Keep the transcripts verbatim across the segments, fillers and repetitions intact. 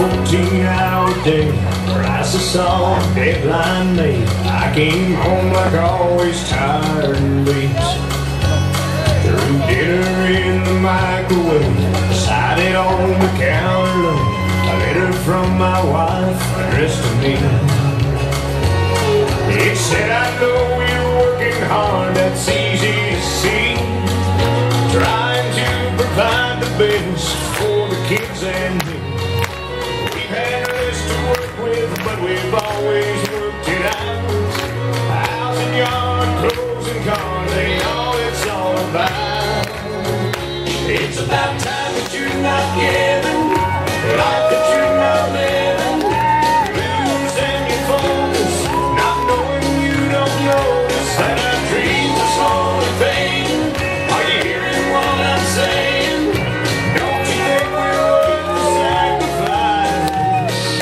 fourteen hour day, prices all day blind day. I came home like always, tired and beat. Threw dinner in the microwave, decided on the counter. A letter from my wife addressed to me. It said, I know you're working hard, that's easy to see, trying to provide the best for the kids and me. We've had less to work with, but we've always worked it out. House and yard, clothes and cars, they all it's all about. It's about time that you're not giving, life that you're not living, losing your focus, not knowing you don't notice that our dreams are slowly fading. Are you hearing what I'm saying? Don't you think we're worth the sacrifice?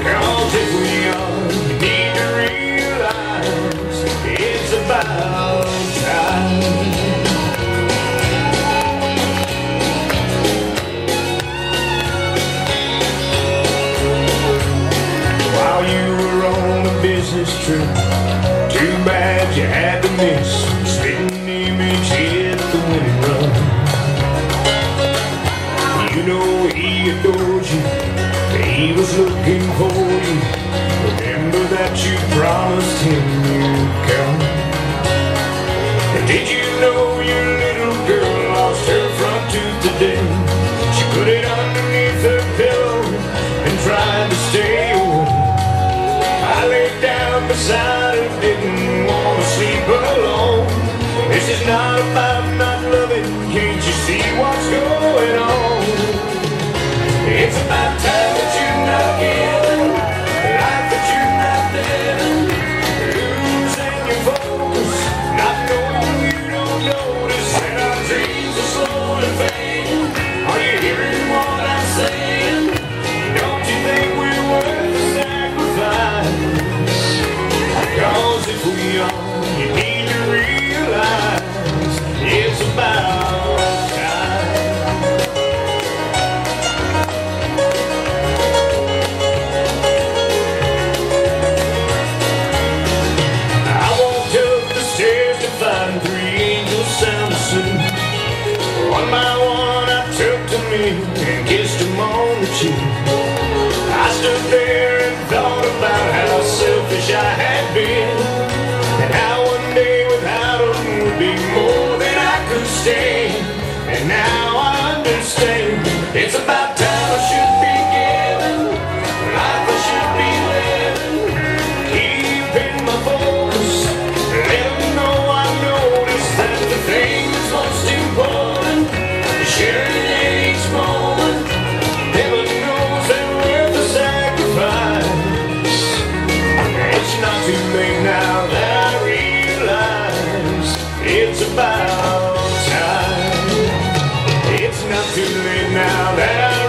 Cause if we are, you need to realize it's about time. Business trip, too bad you had to miss. Spitting image hit the window. You know he adored you, he was looking for you. Remember that you promised him you'd come. Did you know your little girl lost her front tooth today? She put it underneath her pillow and tried to stay away. I laid down beside her, didn't want to sleep alone. This is not about not loving, can't you see what's going on? It's about time that you're not giving, life that you're not living, losing your focus, not knowing you don't notice that our dreams are slowly fading. Are you hearing what I'm saying? Don't you think we're worth the sacrifice? Cause if we are, you need to realize it's about time. I walked up the stairs to find three angels sound asleep. One by one I took to me and kissed them on the cheek. I stood there and thought about how selfish I had been, and how one day without them would be more than I could stand. And now I understand, it's about time I should be giving, life I should be living, keeping my focus, letting them know I noticed that the thing that's most important is sharing each moment. Heaven knows that we're the sacrifice. It's not too late now that I realize it's about time. It's not too late now that I